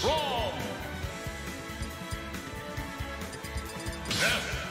From Nevada,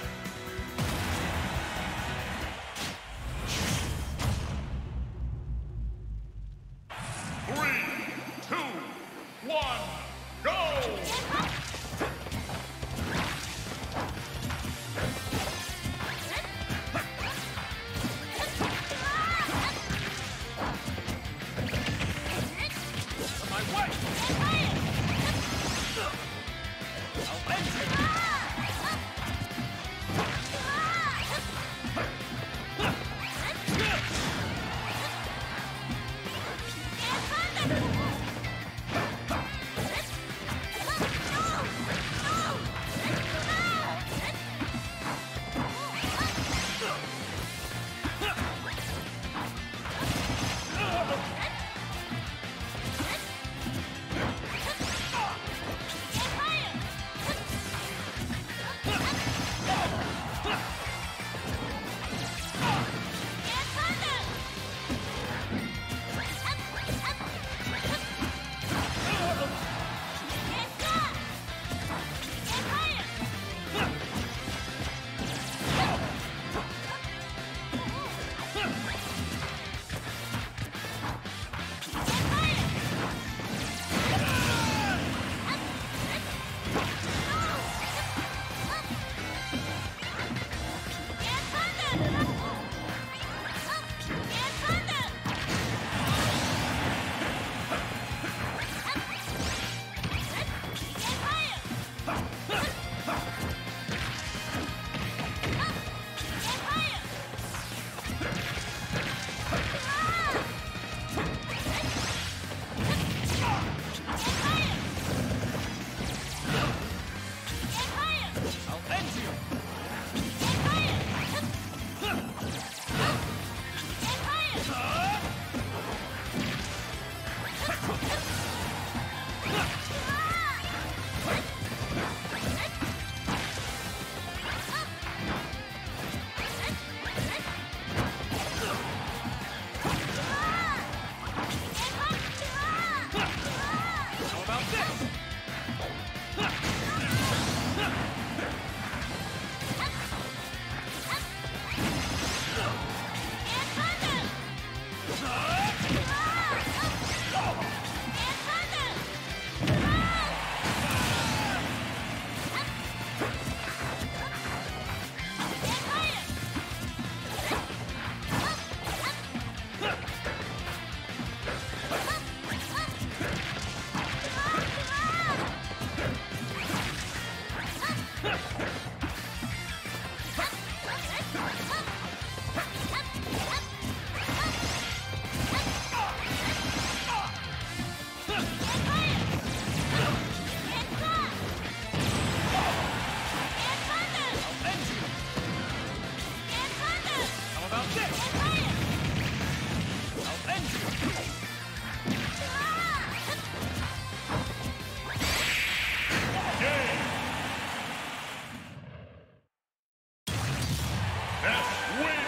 win!